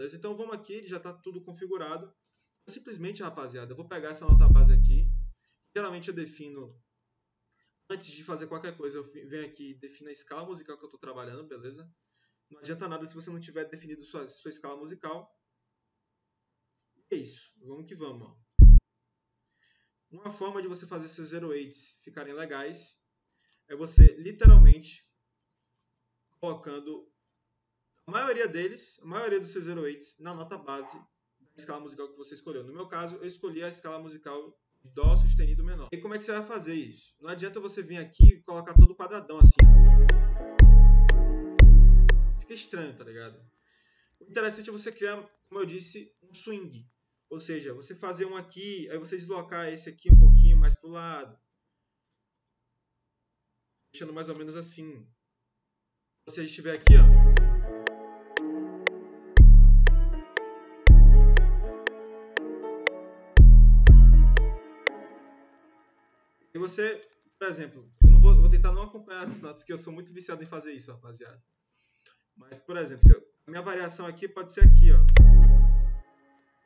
beleza? Então vamos aqui, ele já está tudo configurado. Simplesmente, rapaziada, eu vou pegar essa nota base aqui. Geralmente eu defino, antes de fazer qualquer coisa, eu venho aqui e defino a escala musical que eu estou trabalhando, beleza? Não adianta nada se você não tiver definido sua escala musical. É isso, vamos que vamos. Ó. Uma forma de você fazer seus 08s ficarem legais é você literalmente colocando a maioria deles, a maioria dos seus 08s na nota base da escala musical que você escolheu. No meu caso, eu escolhi a escala musical Dó sustenido menor. E como é que você vai fazer isso? Não adianta você vir aqui e colocar todo quadradão assim. Fica estranho, tá ligado? O interessante é você criar, como eu disse, um swing. Ou seja, você fazer um aqui, aí você deslocar esse aqui um pouquinho mais pro lado. Deixando mais ou menos assim. Se a gente estiver aqui, ó. E você, por exemplo, eu não vou tentar não acompanhar as notas, que eu sou muito viciado em fazer isso, rapaziada. Mas, por exemplo, a minha variação aqui pode ser aqui, ó.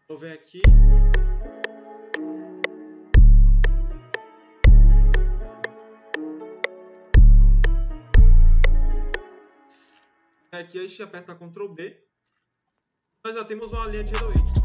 Então vem aqui. Aqui a gente aperta Ctrl B. Nós já temos uma linha de 08.